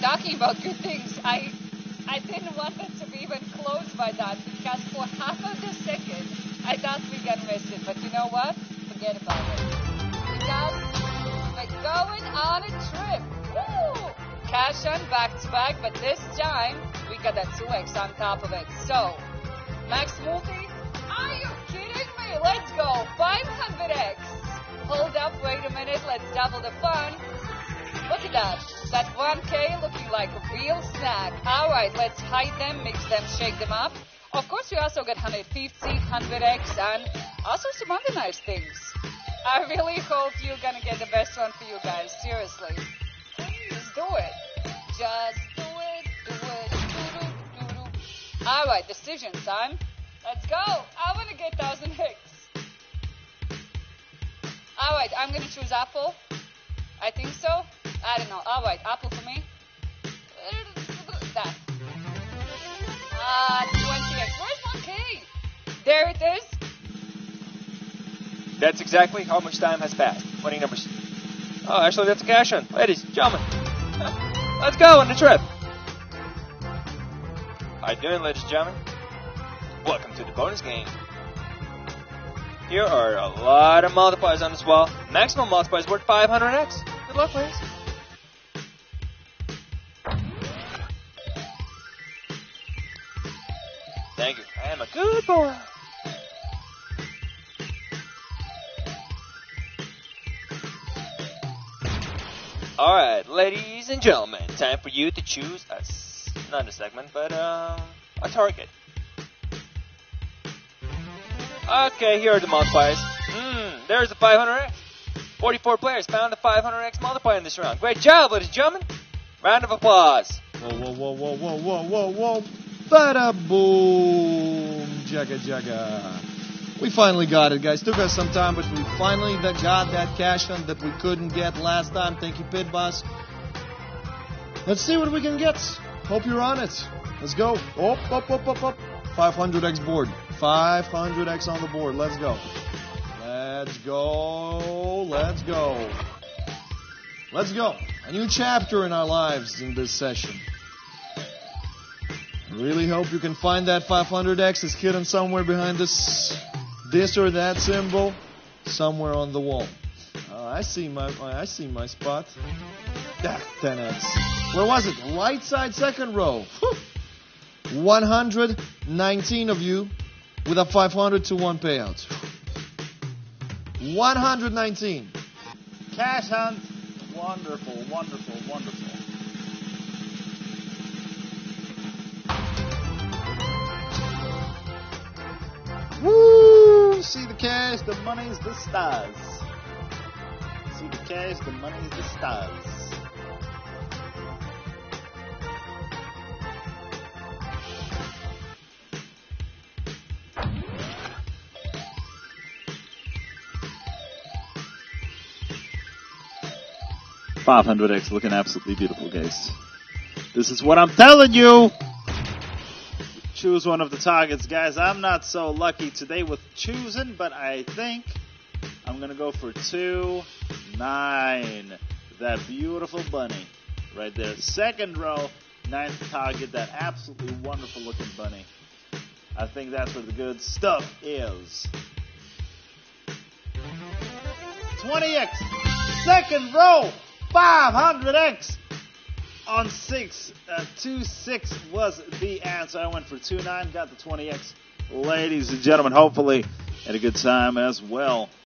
talking about good things. I didn't want it to be even close by that, because for half of the second, I thought we can miss it. But you know what? Forget about it. Because we're going on a trip. Woo! Cash on back to back, but this time, we got a 2X on top of it. So, max multi? Are you kidding me? Let's go. 500X. Hold up. Wait a minute. Let's double the fun. Look at that. That 1K looking like a real snack. All right, let's hide them, mix them, shake them up. Of course, you also get 150, 100X, and also some other nice things. I really hope you're going to get the best one for you guys. Seriously. Please do it. Just do it, do it, do it, do it. All right, decision time. Let's go. I want to get 1,000 hits. All right, I'm going to choose apple. I think so. I don't know. All right, apple for me. That. 28. Where's my key? There it is. That's exactly how much time has passed. Winning numbers. Oh, actually, that's a cash in. Ladies, gentlemen, let's go on the trip. How you doing, ladies and gentlemen? Welcome to the bonus game. Here are a lot of multipliers on this wall. Maximum multipliers worth 500x. Good luck, ladies. Thank you. I am a good boy. All right, ladies and gentlemen, time for you to choose a target. Okay, here are the multipliers. There's the 500X. 44 players found the 500X multiplier in this round. Great job, ladies and gentlemen. Round of applause. Whoa, whoa, whoa, whoa, whoa, whoa, whoa, whoa. Bada boom, jagga jagga. We finally got it, guys. Took us some time, but we finally got that cash hunt that we couldn't get last time. Thank you, Pit Boss. Let's see what we can get. Hope you're on it. Let's go. Up, up, up, up, up. 500X board. 500X on the board. Let's go. Let's go. Let's go. Let's go. A new chapter in our lives in this session. Really hope you can find that 500X. It's hidden somewhere behind this or that symbol, somewhere on the wall. I see my spot. Ah, 10X. Where was it? Right side, second row. Whew. 119 of you with a 500 to 1 payout. 119. Cash hunt. Wonderful, wonderful, wonderful. Woo! See the cash, the money's the stars. See the cash, the money's the stars. $500X looking absolutely beautiful, guys. This is what I'm telling you. Choose one of the targets, guys. I'm not so lucky today with choosing, but I think I'm going to go for 2, 9. That beautiful bunny right there. Second row, 9th target, that absolutely wonderful looking bunny. I think that's where the good stuff is. 20X, second row. 500X on 6. 2, 6 was the answer. I went for 2, 9, got the 20X. Ladies and gentlemen, hopefully had a good time as well.